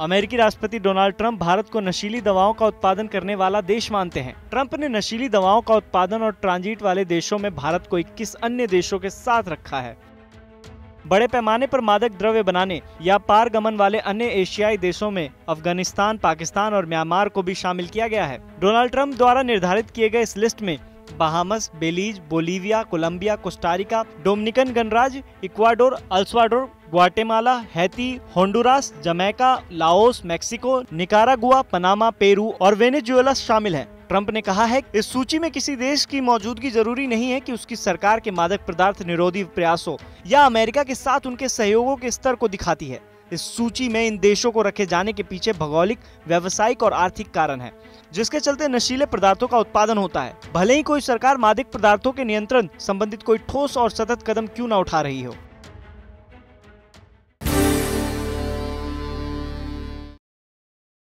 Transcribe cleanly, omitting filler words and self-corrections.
अमेरिकी राष्ट्रपति Donald Trump Bharat को नशीली दवाओं का उत्पादन करने वाला देश मानते हैं। ट्रंप ने नशीली दवाओं का उत्पादन और ट्रांजिट वाले देशों में भारत को 21 अन्य देशों के साथ रखा है। बड़े पैमाने पर मादक द्रव्य बनाने या पारगमन वाले अन्य एशियाई देशों में अफगानिस्तान, पाकिस्तान और म्यांमार को भी शामिल किया गया है। डोनाल्ड ट्रंप द्वारा निर्धारित किए गए इस लिस्ट में Bahamas, Belize, Bolivia, Colombia, Costa Rica, Dominican गणराज्य, Ecuador, El Salvador, Guatemala, Haiti, Honduras, Jamaica, Laos, Mexico, Nicaragua, Panama, Peru और वेनेजुएला शामिल हैं। ट्रंप ने कहा है कि इस सूची में किसी देश की मौजूदगी जरूरी नहीं है कि उसकी सरकार के मादक पदार्थ निरोधी प्रयासों या अमेरिका के साथ उनके सहयोगों के स्तर को दिखाती है। इस सूची में इन देशों को रखे जाने के पीछे भौगोलिक, व्यावसायिक और आर्थिक कारण है, जिसके चलते नशीले पदार्थों का उत्पादन होता है, भले ही कोई सरकार मादक पदार्थों के नियंत्रण संबंधित कोई ठोस और सतत कदम क्यों न उठा रही हो।